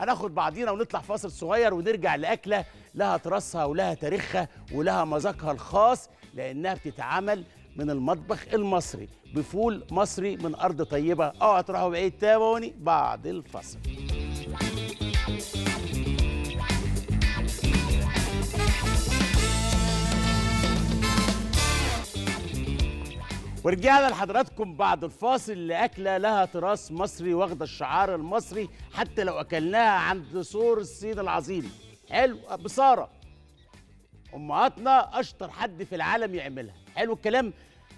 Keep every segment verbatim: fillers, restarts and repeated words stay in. هناخد بعضينا ونطلع فاصل صغير ونرجع لأكلة لها تراثها ولها تاريخها ولها مذاقها الخاص، لأنها بتتعمل من المطبخ المصري بفول مصري من أرض طيبة. أوعى تروحوا بعيد، تابعوني بعد الفاصل. ورجعنا لحضراتكم بعد الفاصل لأكلة لها تراث مصري واخدة الشعار المصري حتى لو أكلناها عند سور الصين العظيم. حلو، بصارة أمهاتنا أشطر حد في العالم يعملها. حلو الكلام.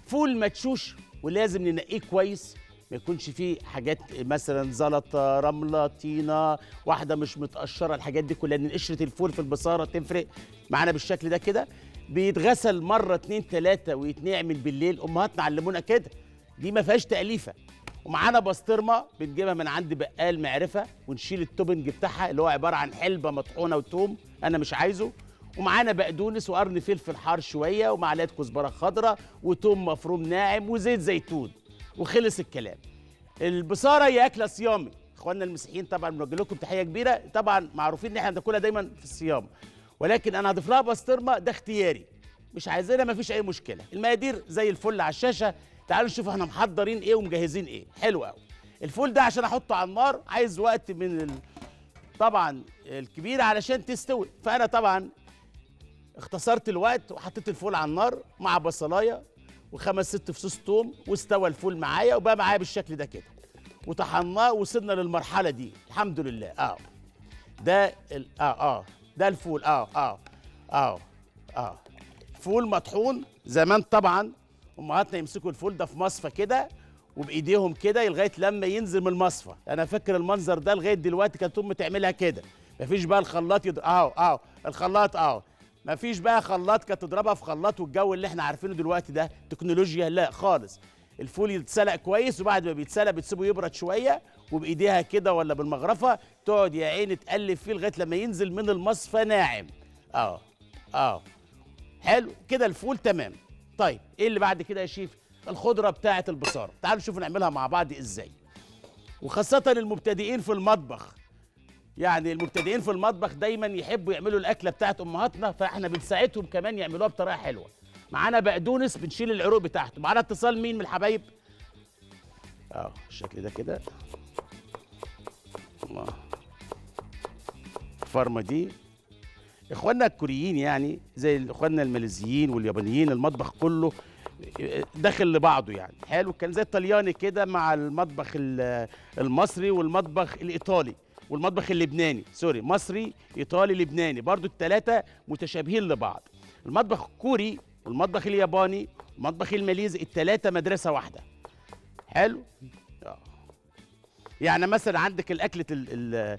فول مدشوش، ولازم ننقيه كويس، ما يكونش فيه حاجات مثلا زلطه، رمله، طينه، واحده مش متقشره، الحاجات دي كلها، لأن قشره الفول في البصاره تفرق معانا بالشكل ده كده. بيتغسل مره اتنين تلاته ويتنعمل بالليل، امهاتنا علمونا كده، دي ما فيهاش تأليفه. ومعانا بسطرمه بنجيبها من عند بقال معرفه، ونشيل التوبنج بتاعها اللي هو عباره عن حلبه مطحونه وتوم، انا مش عايزه. ومعانا بقدونس وقرن فلفل حار شويه، ومعلقه كزبره خضراء وتوم مفروم ناعم وزيت زيتون، وخلص الكلام. البصاره يا اكله صيامي، اخواننا المسيحيين طبعا بنوجه لكم تحيه كبيره، طبعا معروفين ان احنا بناكلها دايما في الصيام، ولكن انا هضيف لها بسطرمه، ده اختياري، مش عايزينها مفيش اي مشكله. المقادير زي الفل على الشاشه، تعالوا نشوف احنا محضرين ايه ومجهزين ايه. حلو قوي. الفول ده عشان احطه على النار عايز وقت من ال... طبعا الكبيره علشان تستوي، فانا طبعا اختصرت الوقت وحطيت الفول على النار مع بصلايه وخمس ست فصوص ثوم، واستوى الفول معايا وبقى معايا بالشكل ده كده، وطحناه وصلنا للمرحله دي الحمد لله. اه ده ال... اه اه ده الفول. اه اه اه اه فول مطحون. زمان طبعا امهاتنا يمسكوا الفول ده في مصفى كده وبايديهم كده لغايه لما ينزل من المصفى، انا فاكر المنظر ده لغايه دلوقتي، كانت امي تعملها كده، مفيش بقى الخلاط يض... اه اه الخلاط اه مفيش بقى خلاط، كانت تضربها في خلاط، والجو اللي احنا عارفينه دلوقتي ده تكنولوجيا لا خالص. الفول يتسلق كويس، وبعد ما بيتسلق بتسيبه يبرد شويه، وبايديها كده ولا بالمغرفه تقعد يا عيني تقلب فيه لغايه لما ينزل من المصفى ناعم. اه اه حلو كده الفول تمام. طيب ايه اللي بعد كده يا شيف؟ الخضره بتاعه البصاره، تعالوا نشوف نعملها مع بعض ازاي، وخاصه المبتدئين في المطبخ. يعني المبتدئين في المطبخ دايما يحبوا يعملوا الاكله بتاعت امهاتنا، فاحنا بنساعدهم كمان يعملوها بطريقه حلوه. معانا بقدونس بنشيل العروق بتاعته. معانا اتصال مين من الحبايب؟ اه الشكل ده كده، الله، الفرمه دي اخواننا الكوريين، يعني زي اخواننا الماليزيين واليابانيين، المطبخ كله داخل لبعضه يعني. حلو كان زي الطلياني كده مع المطبخ المصري والمطبخ الايطالي والمطبخ اللبناني، سوري، مصري ايطالي لبناني، برضو الثلاثه متشابهين لبعض. المطبخ الكوري والمطبخ الياباني والمطبخ الماليزي، الثلاثه مدرسه واحده. حلو. يعني مثلا عندك الاكله ال ال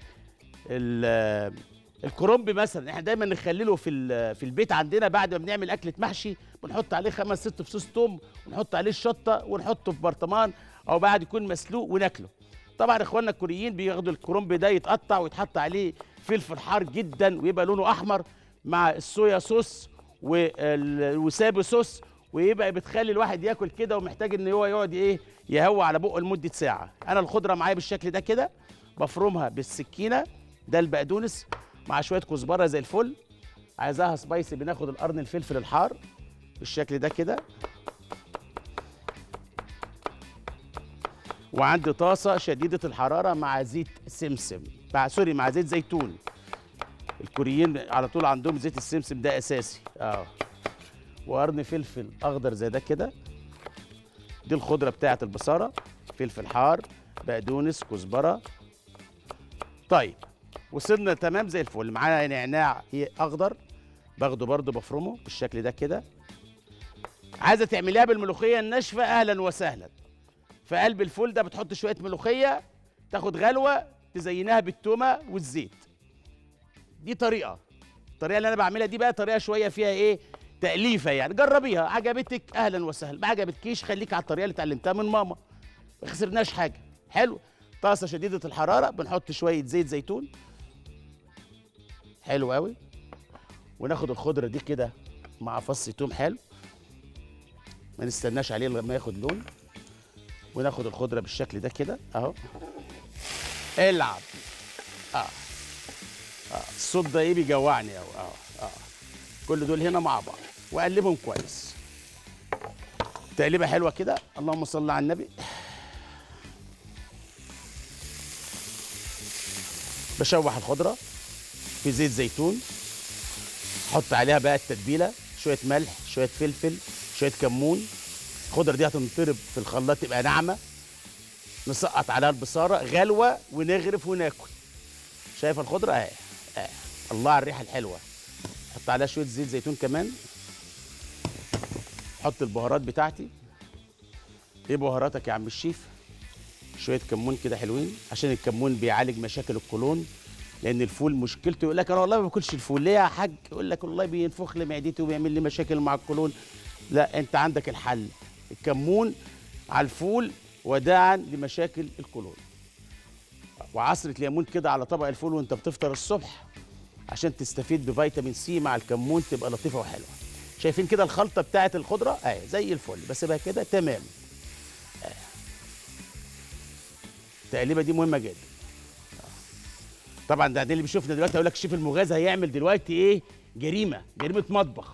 ال الكرنب مثلا، احنا دايما نخلله في في البيت عندنا، بعد ما بنعمل اكله محشي بنحط عليه خمس ست فصوص ثوم، ونحط عليه الشطه، ونحطه في برطمان او بعد يكون مسلوق وناكله. طبعا اخواننا الكوريين بياخدوا الكرنب ده يتقطع ويتحط عليه فلفل حار جدا ويبقى لونه احمر، مع الصويا صوص والوسابي صوص، ويبقى بتخلي الواحد ياكل كده ومحتاج ان هو يقعد ايه يهوى على بقه لمده ساعه. انا الخضره معايا بالشكل ده كده، بفرمها بالسكينه. ده البقدونس مع شويه كزبره زي الفل، عايزاها سبايسي بناخد القرن الفلفل الحار بالشكل ده كده. وعندي طاسه شديده الحراره مع زيت سمسم، مع سوري مع زيت زيتون. الكوريين على طول عندهم زيت السمسم ده اساسي. اه وقرن فلفل اخضر زي ده كده. دي الخضره بتاعه البصاره، فلفل حار، بقدونس، كزبره. طيب وصلنا تمام زي الفل. معانا نعناع اخضر باخده برده بفرمه بالشكل ده كده. عايزه تعمليها بالملوخيه الناشفه اهلا وسهلا. في قلب الفول ده بتحط شويه ملوخيه تاخد غلوه، تزينها بالتومه والزيت. دي طريقه، الطريقه اللي انا بعملها دي بقى طريقه شويه فيها ايه تأليفه يعني. جربيها، عجبتك اهلا وسهلا، ما عجبتكيش خليك على الطريقه اللي اتعلمتها من ماما، ما خسرناش حاجه. حلو. طاسه شديده الحراره بنحط شويه زيت زيتون. حلو قوي. وناخد الخضره دي كده مع فص توم. حلو، ما نستناش عليه لما ياخد لون، وناخد الخضره بالشكل ده كده اهو. العب. اه اه الصوت ده ايه بيجوعني قوي. اه اه كل دول هنا مع بعض واقلبهم كويس تقليبه حلوه كده. اللهم صل على النبي. بشوح الخضره في زيت زيتون، احط عليها بقى التتبيله، شويه ملح، شويه فلفل، شويه كمون. الخضره دي هتنطرب في الخلاط تبقى ناعمه، نسقط عليها البصاره غلوه ونغرف وناكل. شايف الخضره اهي اهي، الله على الريحه الحلوه. احط عليها شويه زيت زيتون كمان. احط البهارات بتاعتي. ايه بهاراتك يا عم الشيف؟ شويه كمون كده حلوين، عشان الكمون بيعالج مشاكل القولون، لان الفول مشكلته. يقول لك انا والله ما باكلش الفول، ليه يا حاج؟ يقول لك والله بينفخ لي معدتي وبيعمل لي مشاكل مع القولون. لا، انت عندك الحل، الكمون على الفول وداعا لمشاكل القولون. وعصره ليمون كده على طبق الفول وانت بتفطر الصبح، عشان تستفيد بفيتامين سي مع الكمون، تبقى لطيفه وحلوه. شايفين كده الخلطه بتاعت الخضره اهي زي الفل، بسيبها كده تمام. التقليبه دي مهمه جدا. طبعا ده اللي بيشوفنا دلوقتي هيقول لك الشيف المغازي هيعمل دلوقتي ايه؟ جريمه، جريمه مطبخ.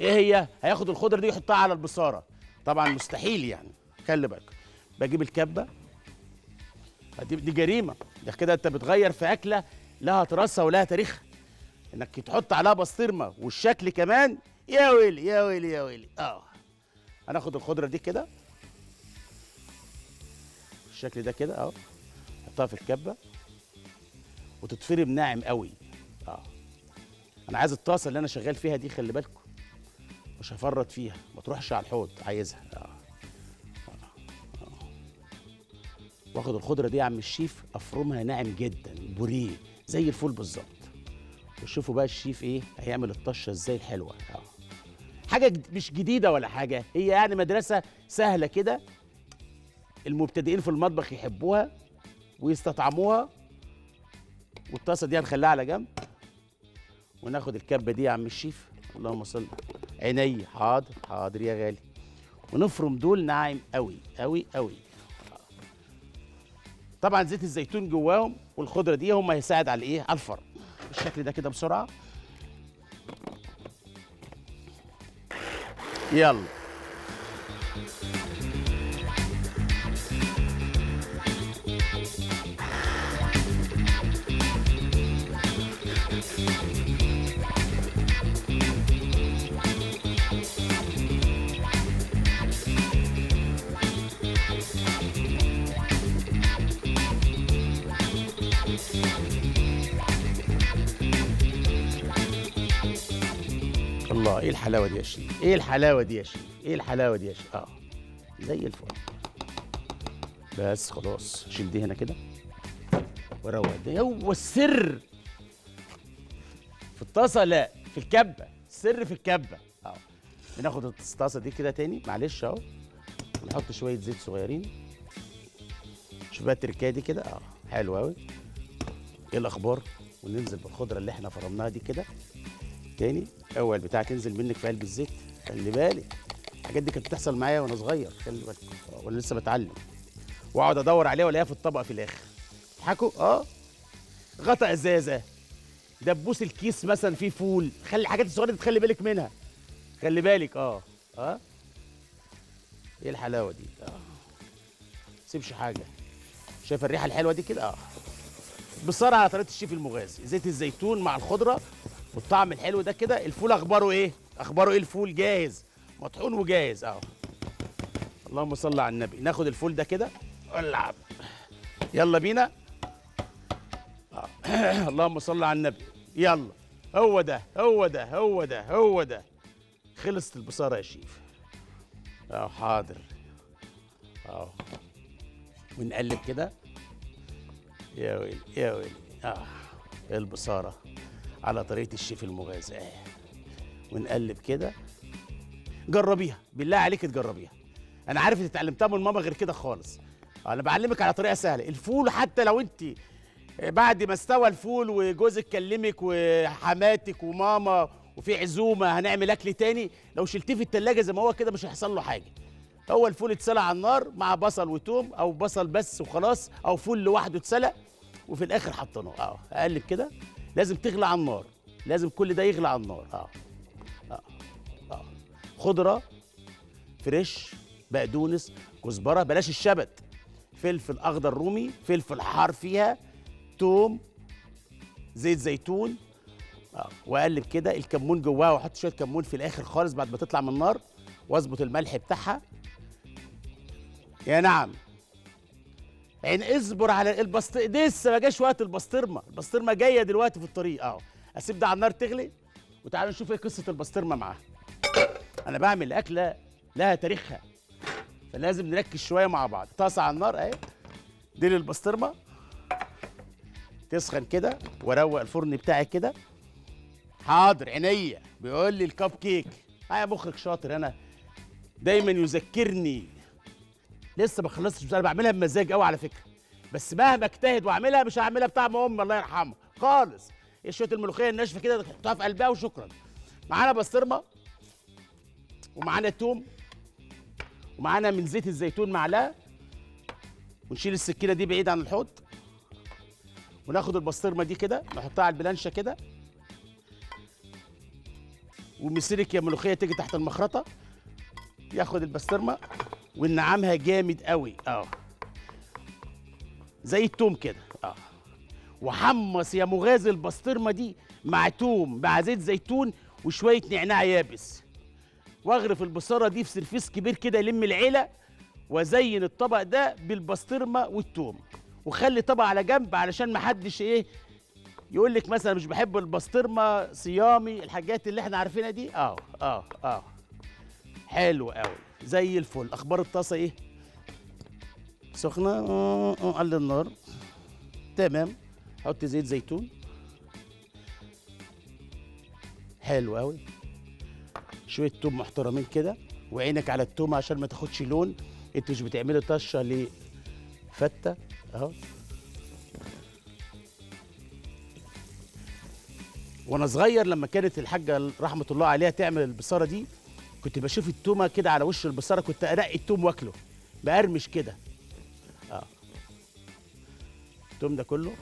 ايه هي؟ هياخد الخضره دي يحطها على البصاره. طبعا مستحيل يعني، خلي بالك. بجيب الكبه، دي جريمه، ده كده انت بتغير في اكله لها تراثها ولها تاريخها. انك تحط عليها بسطرمه والشكل كمان، يا ويلي يا ويلي يا ويلي. اه هناخد الخضره دي كده الشكل ده كده اهو، نحطها في الكبه وتتفرم ناعم قوي. اه انا عايز الطاسه اللي انا شغال فيها دي، خلي بالكم، مش هفرط فيها، ما تروحش على الحوض، عايزها. اه, آه. آه. واخد الخضره دي يا عم الشيف افرمها ناعم جدا، بوريه زي الفول بالظبط. وشوفوا بقى الشيف ايه هيعمل الطشه ازاي الحلوه. اه حاجه مش جديده ولا حاجه، هي يعني مدرسه سهله كده، المبتدئين في المطبخ يحبوها ويستطعموها. والطاسه دي هنخليها على جنب، وناخد الكبه دي يا عم الشيف. اللهم صل، عيني، حاضر حاضر يا غالي. ونفرم دول ناعم قوي قوي قوي. طبعا زيت الزيتون جواهم والخضره دي هم هيساعد على ايه؟ على الفرم. بالشكل ده كده بسرعه. يلا الله، ايه الحلاوه دي يا شريف؟ ايه الحلاوه دي يا شريف؟ ايه الحلاوه دي يا شريف؟ اه زي الفل. بس خلاص، شيل دي هنا كده وروق. ده هو السر في الطاسه، لا في الكبه، السر في الكبه. اه بناخد الطاسه دي كده تاني، معلش اهو، نحط شويه زيت صغيرين. شوف بقى التركايه دي كده، اه حلوه قوي. ايه الاخبار؟ وننزل بالخضره اللي احنا فرمناها دي كده تاني. اول بتاعه تنزل منك في قلب الزيت، خلي بالك. الحاجات دي كانت بتحصل معايا وانا صغير، خلي بالك، وانا لسه بتعلم، واقعد ادور عليها والاقيها في الطبق في الاخر. اضحكوا. اه غطا ازازه، دبوس الكيس مثلا فيه فول، خلي الحاجات الصغيره دي تخلي بالك منها، خلي بالك. اه اه ايه الحلاوه دي؟ اه سيبش حاجه. شايف الريحه الحلوه دي كده؟ اه بصراحه على طريقه الشيف المغازي، زيت الزيتون مع الخضره والطعم الحلو ده كده. الفول اخباره ايه؟ اخباره ايه الفول؟ جاهز، مطحون وجاهز اهو. اللهم صل على النبي. ناخد الفول ده كده، العب، يلا بينا. آه. اللهم صل على النبي. يلا، هو ده هو ده هو ده هو ده. خلصت البصاره يا شيف. اه حاضر. اه ونقلب كده. يا ويلي يا ويلي. اه البصاره على طريقه الشيف المغازي. ونقلب كده. جربيها بالله عليك، تجربيها. انا عارف انت اتعلمتها من ماما غير كده خالص. انا بعلمك على طريقه سهله. الفول حتى لو انت بعد ما استوى الفول وجوزك كلمك وحماتك وماما وفي عزومه هنعمل اكل تاني، لو شلتيه في التلاجة زي ما هو كده مش هيحصل له حاجه. هو الفول اتسلق على النار مع بصل وتوم، او بصل بس وخلاص، او فول لوحده اتسلق، وفي الاخر حطيناه. اه اقلب كده. لازم تغلى على النار، لازم كل ده يغلى على النار. اه اه اه خضره فريش، بقدونس، كزبره، بلاش الشبت، فلفل اخضر رومي، فلفل حار فيها، توم، زيت زيتون، اه واقلب كده الكمون جواها، واحط شويه كمون في الاخر خالص بعد ما تطلع من النار، واظبط الملح بتاعها. يا نعم يعني اصبر على البسطرمه، لسه ما جاش وقت البسطرمه، البسطرمه جايه دلوقتي في الطريق. اه اسيب ده على النار تغلي، وتعالوا نشوف ايه قصه البسطرمه معاها. انا بعمل اكله لها تاريخها، فلازم نركز شويه مع بعض. طاسه على النار اهي، دي للبسطرمه تسخن كده، واروق الفرن بتاعي كده. حاضر عينيا، بيقول لي الكب كيك. اه يا مخرج شاطر، انا دايما يذكرني. لسه ما خلصتش، انا بعملها بمزاج قوي على فكره، بس مهما اجتهد واعملها مش هعملها بطعم امي الله يرحمها خالص. شويه الملوخيه الناشفه كده تحطها في قلبها وشكرا. معانا بسطرمه، ومعانا توم، ومعانا من زيت الزيتون معلقه، ونشيل السكينه دي بعيد عن الحوض، وناخد البسطرمه دي كده نحطها على البلانشه كده، ومسلك يا ملوخيه تيجي تحت المخرطه، ياخد البسطرمه ونعمها جامد قوي اه زي التوم كده. اه وحمص يا مغازي البسطرمه دي مع توم مع زيت زيتون وشويه نعناع يابس، واغرف البصاره دي في سرفيس كبير كده يلم العيله، وازين الطبق ده بالبسطرمه والتوم، وخلي طبق على جنب علشان محدش ايه يقول لك مثلا مش بحب البسطرمه، صيامي، الحاجات اللي احنا عارفينها دي. اه اه اه حلو قوي زي الفل. اخبار الطاسه ايه؟ سخنه، قل النار، تمام. حط زيت زيتون، حلو قوي، شويه توم محترمين كده، وعينك على التوم عشان ما تاخدش لون، انت مش بتعملي طشه لفته اهو. وانا صغير لما كانت الحاجه رحمه الله عليها تعمل البصاره دي، كنت بشوف التومه كده على وش البصاره، كنت ارقي التوم واكله بقرمش كده. اه التوم ده كله،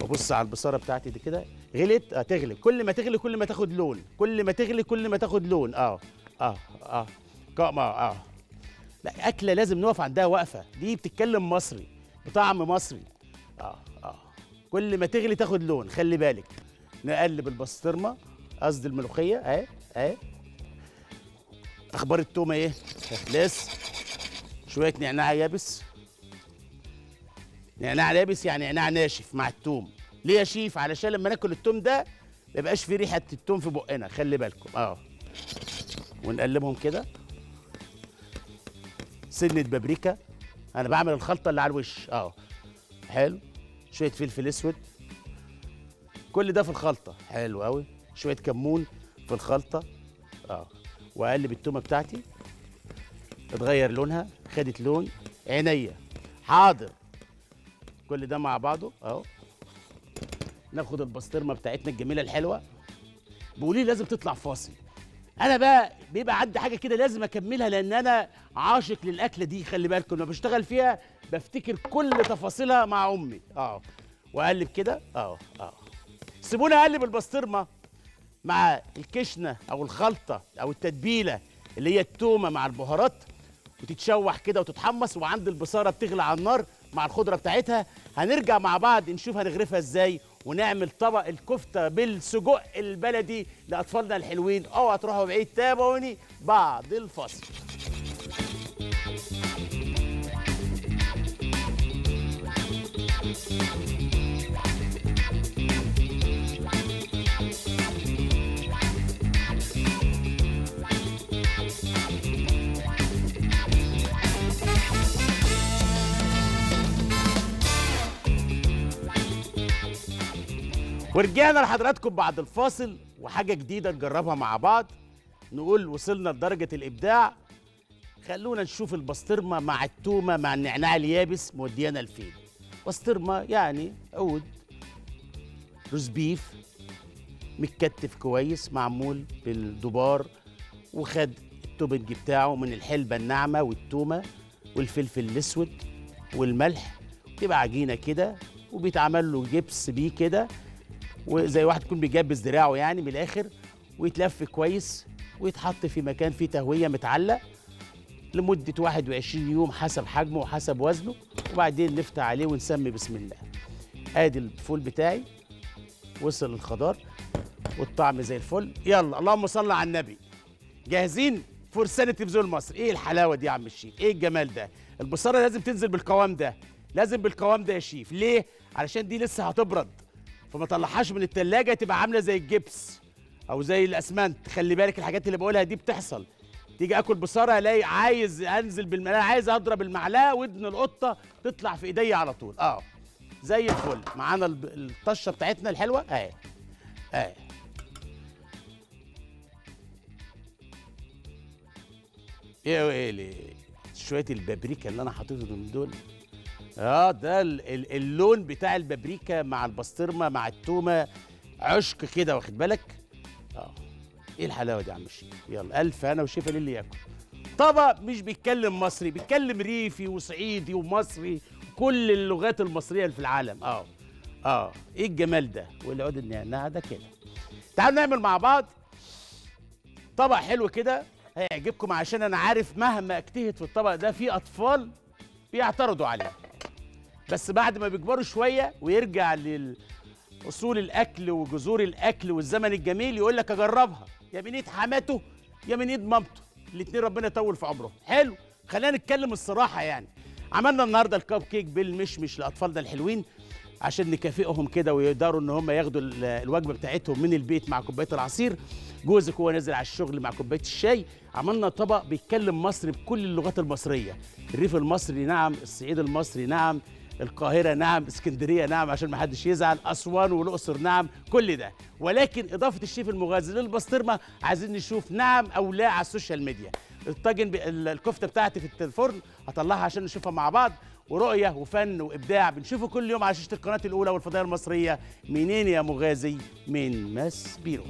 وابص على البصاره بتاعتي دي كده غلت. اه تغلي، كل ما تغلي كل ما تاخد لون، كل ما تغلي كل ما تاخد لون. اه اه اه قامه. اه لا اكله لازم نقف عندها وقفه، دي بتتكلم مصري بطعم مصري. اه اه كل ما تغلي تاخد لون، خلي بالك. نقلب البسطرمه، قصدي الملوخيه اهي اهي. اخبار التومه ايه؟ لسه شويه نعناع يابس، نعناع يابس يعني نعناع ناشف مع التوم. ليه يا شيف؟ علشان لما ناكل التوم ده ما يبقاش فيه ريحه التوم في بقنا، خلي بالكم. اه ونقلبهم كده. سنه بابريكا، انا بعمل الخلطه اللي على الوش. اه حلو. شويه فلفل اسود، كل ده في الخلطه، حلو قوي. شويه كمون في الخلطه. اه واقلب التومه بتاعتي، اتغير لونها، خدت لون، عينيا، حاضر. كل ده مع بعضه اهو. ناخد البسطرمه بتاعتنا الجميله الحلوه. بقولي لازم تطلع فاصل، انا بقى بيبقى عندي حاجه كده لازم اكملها، لان انا عاشق للاكله دي، خلي بالكم لما بشتغل فيها بفتكر كل تفاصيلها مع امي. اه واقلب كده. اه اه سيبوني اقلب البسطرمه مع الكشنه او الخلطه او التتبيله اللي هي التومه مع البهارات، وتتشوح كده وتتحمص، وعند البصاره بتغلى على النار مع الخضره بتاعتها. هنرجع مع بعض نشوف هنغرفها ازاي، ونعمل طبق الكفته بالسجق البلدي لاطفالنا الحلوين. اوعى تروحوا بعيد، تابعوني بعد الفصل. ورجعنا لحضراتكم بعد الفاصل، وحاجة جديدة نجربها مع بعض، نقول وصلنا لدرجة الإبداع. خلونا نشوف البسطرمة مع التومة مع النعناع اليابس موديانا لفين. بسطرمة يعني عود روز بيف متكتف كويس، معمول بالدبار، وخد التوبنج بتاعه من الحلبة الناعمة والتومة والفلفل الأسود والملح، تبقى عجينة كده وبيتعمل له جبس بيه كده، وزي واحد يكون بيجبس دراعه يعني من الاخر، ويتلف كويس ويتحط في مكان فيه تهويه متعلق لمده واحد وعشرين يوم حسب حجمه وحسب وزنه، وبعدين نفتح عليه ونسمي بسم الله. ادي الفول بتاعي وصل الخضار والطعم زي الفل. يلا اللهم صل على النبي. جاهزين؟ فرسان التلفزيون المصري. ايه الحلاوه دي يا عم الشيف؟ ايه الجمال ده؟ البصاره لازم تنزل بالقوام ده، لازم بالقوام ده يا شيف. ليه؟ علشان دي لسه هتبرد، فما طلعهاش من التلاجة تبقى عامله زي الجبس او زي الاسمنت. خلي بالك الحاجات اللي بقولها دي بتحصل. تيجي اكل بصاره الاقي عايز انزل بالمعلقه، عايز اضرب المعلقه ودن القطه تطلع في ايديا على طول. اه زي الفل. معانا الطشه بتاعتنا الحلوه اهي اهي. ايه ويلي شويه البابريكا اللي انا حاططهم دول. اه ده اللون بتاع البابريكا مع البسطرمه مع التومه، عشق كده، واخد بالك؟ اه ايه الحلاوه دي يا عم الشيف؟ يلا الف هنا وشفا للي ياكل. طبق مش بيتكلم مصري، بيتكلم ريفي وصعيدي ومصري، كل اللغات المصريه اللي في العالم. اه اه ايه الجمال ده؟ والعود النعناع ده كده. تعالوا نعمل مع بعض طبق حلو كده هيعجبكم، عشان انا عارف مهما اجتهد في الطبق ده في اطفال بيعترضوا عليه، بس بعد ما بيكبروا شويه ويرجع لاصول الاكل وجذور الاكل والزمن الجميل يقول لك اجربها يا من ايد حماته يا من ايد مامته، الاثنين ربنا يطول في عمرهم. حلو، خلينا نتكلم الصراحه يعني. عملنا النهارده الكب كيك بالمشمش لاطفالنا الحلوين عشان نكافئهم كده ويقدروا ان هم ياخدوا الوجبه بتاعتهم من البيت مع كوبايه العصير، جوزك هو نازل على الشغل مع كوبايه الشاي. عملنا طبق بيتكلم مصري بكل اللغات المصريه، الريف المصري نعم، الصعيد المصري نعم، القاهرة نعم، اسكندرية نعم عشان ما حدش يزعل، أسوان والأقصر نعم، كل ده. ولكن إضافة الشيف المغازي للبسطرمة عايزين نشوف نعم أو لا على السوشيال ميديا. الطاجن ب... الكفتة بتاعتي في الفرن هطلعها عشان نشوفها مع بعض، ورؤية وفن وإبداع بنشوفه كل يوم على شاشة القناة الأولى والفضائية المصرية. منين يا مغازي؟ من ماسبيرو.